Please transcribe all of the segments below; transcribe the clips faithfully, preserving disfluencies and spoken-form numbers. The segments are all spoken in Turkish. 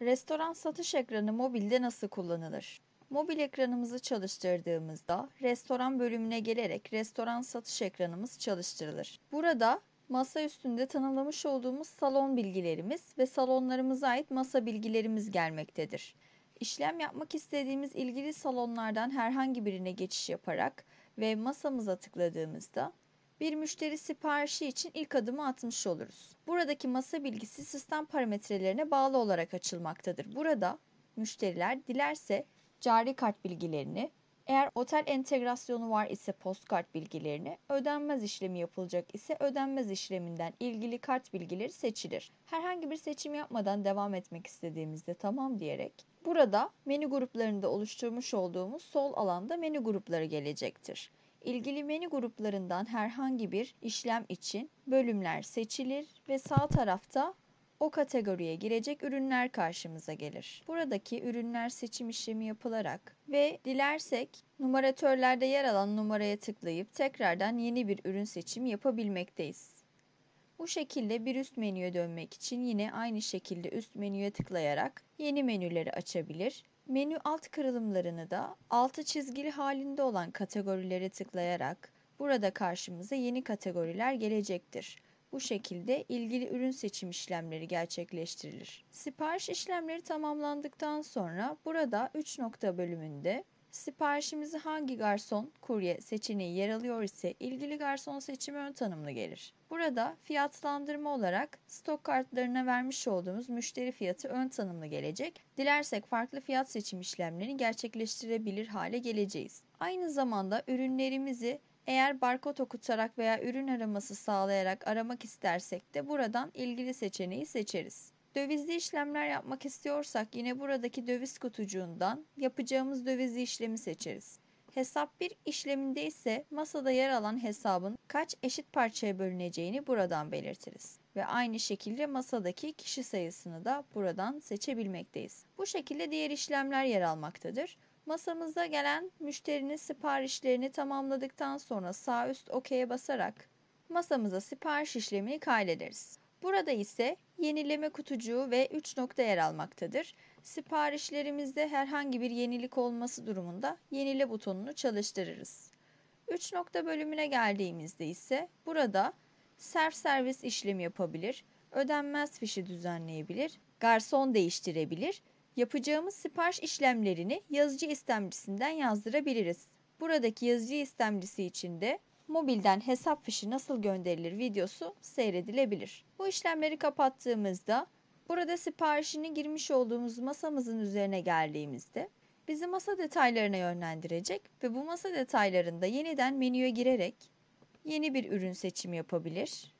Restoran satış ekranı mobilde nasıl kullanılır? Mobil ekranımızı çalıştırdığımızda restoran bölümüne gelerek restoran satış ekranımız çalıştırılır. Burada masa üstünde tanımlamış olduğumuz salon bilgilerimiz ve salonlarımıza ait masa bilgilerimiz gelmektedir. İşlem yapmak istediğimiz ilgili salonlardan herhangi birine geçiş yaparak ve masamıza tıkladığımızda bir müşteri siparişi için ilk adımı atmış oluruz. Buradaki masa bilgisi sistem parametrelerine bağlı olarak açılmaktadır. Burada müşteriler dilerse cari kart bilgilerini, eğer otel entegrasyonu var ise postkart bilgilerini, ödenmez işlemi yapılacak ise ödenmez işleminden ilgili kart bilgileri seçilir. Herhangi bir seçim yapmadan devam etmek istediğimizde tamam diyerek burada menü gruplarında oluşturmuş olduğumuz sol alanda menü grupları gelecektir. İlgili menü gruplarından herhangi bir işlem için bölümler seçilir ve sağ tarafta o kategoriye girecek ürünler karşımıza gelir. Buradaki ürünler seçim işlemi yapılarak ve dilersek numaratörlerde yer alan numaraya tıklayıp tekrardan yeni bir ürün seçimi yapabilmekteyiz. Bu şekilde bir üst menüye dönmek için yine aynı şekilde üst menüye tıklayarak yeni menüleri açabilir. Menü alt kırılımlarını da altı çizgili halinde olan kategorilere tıklayarak burada karşımıza yeni kategoriler gelecektir. Bu şekilde ilgili ürün seçim işlemleri gerçekleştirilir. Sipariş işlemleri tamamlandıktan sonra burada üç nokta bölümünde siparişimizi hangi garson, kurye seçeneği yer alıyor ise ilgili garson seçimi ön tanımlı gelir. Burada fiyatlandırma olarak stok kartlarına vermiş olduğumuz müşteri fiyatı ön tanımlı gelecek. Dilersek farklı fiyat seçim işlemlerini gerçekleştirebilir hale geleceğiz. Aynı zamanda ürünlerimizi eğer barkod okutarak veya ürün araması sağlayarak aramak istersek de buradan ilgili seçeneği seçeriz. Dövizli işlemler yapmak istiyorsak yine buradaki döviz kutucuğundan yapacağımız dövizli işlemi seçeriz. Hesap bir işleminde ise masada yer alan hesabın kaç eşit parçaya bölüneceğini buradan belirtiriz. Ve aynı şekilde masadaki kişi sayısını da buradan seçebilmekteyiz. Bu şekilde diğer işlemler yer almaktadır. Masamıza gelen müşterinin siparişlerini tamamladıktan sonra sağ üst okey'e basarak masamıza sipariş işlemini kaydederiz. Burada ise yenileme kutucuğu ve üç nokta yer almaktadır. Siparişlerimizde herhangi bir yenilik olması durumunda yenile butonunu çalıştırırız. üç nokta bölümüne geldiğimizde ise burada self servis işlemi yapabilir, ödenmez fişi düzenleyebilir, garson değiştirebilir, yapacağımız sipariş işlemlerini yazıcı istemcisinden yazdırabiliriz. Buradaki yazıcı istemcisi için de mobilden hesap fişi nasıl gönderilir videosu seyredilebilir. Bu işlemleri kapattığımızda burada siparişini girmiş olduğumuz masamızın üzerine geldiğimizde bizi masa detaylarına yönlendirecek ve bu masa detaylarında yeniden menüye girerek yeni bir ürün seçimi yapabilir.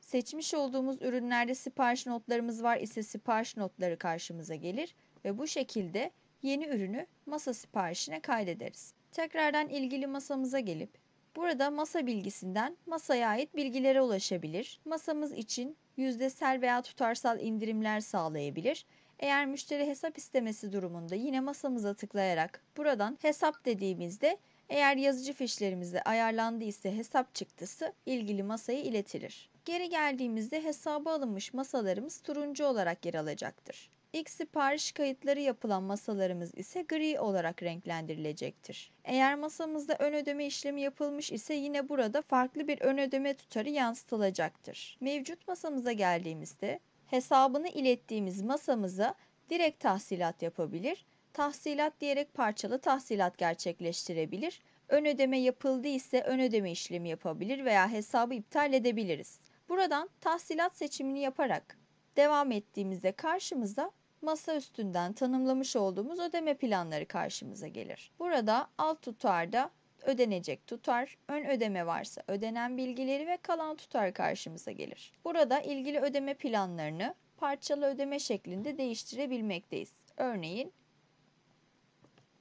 Seçmiş olduğumuz ürünlerde sipariş notlarımız var ise sipariş notları karşımıza gelir ve bu şekilde yeni ürünü masa siparişine kaydederiz. Tekrardan ilgili masamıza gelip burada masa bilgisinden masaya ait bilgilere ulaşabilir, masamız için yüzdesel veya tutarsal indirimler sağlayabilir. Eğer müşteri hesap istemesi durumunda yine masamıza tıklayarak buradan hesap dediğimizde eğer yazıcı fişlerimizde ayarlandıysa hesap çıktısı ilgili masaya iletilir. Geri geldiğimizde hesaba alınmış masalarımız turuncu olarak yer alacaktır. İlk sipariş kayıtları yapılan masalarımız ise gri olarak renklendirilecektir. Eğer masamızda ön ödeme işlemi yapılmış ise yine burada farklı bir ön ödeme tutarı yansıtılacaktır. Mevcut masamıza geldiğimizde hesabını ilettiğimiz masamıza direkt tahsilat yapabilir, tahsilat diyerek parçalı tahsilat gerçekleştirebilir, ön ödeme yapıldı ise ön ödeme işlemi yapabilir veya hesabı iptal edebiliriz. Buradan tahsilat seçimini yaparak devam ettiğimizde karşımıza masa üstünden tanımlamış olduğumuz ödeme planları karşımıza gelir. Burada alt tutarda ödenecek tutar, ön ödeme varsa ödenen bilgileri ve kalan tutar karşımıza gelir. Burada ilgili ödeme planlarını parçalı ödeme şeklinde değiştirebilmekteyiz. Örneğin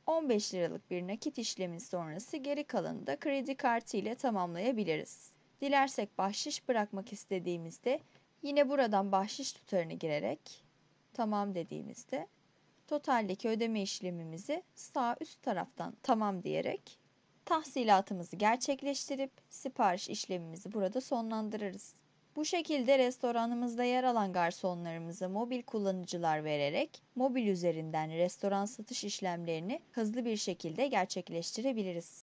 on beş liralık bir nakit işlemin sonrası geri kalanı da kredi kartı ile tamamlayabiliriz. Dilersek bahşiş bırakmak istediğimizde yine buradan bahşiş tutarını girerek tamam dediğimizde totaldeki ödeme işlemimizi sağ üst taraftan tamam diyerek tahsilatımızı gerçekleştirip sipariş işlemimizi burada sonlandırırız. Bu şekilde restoranımızda yer alan garsonlarımıza mobil kullanıcılar vererek mobil üzerinden restoran satış işlemlerini hızlı bir şekilde gerçekleştirebiliriz.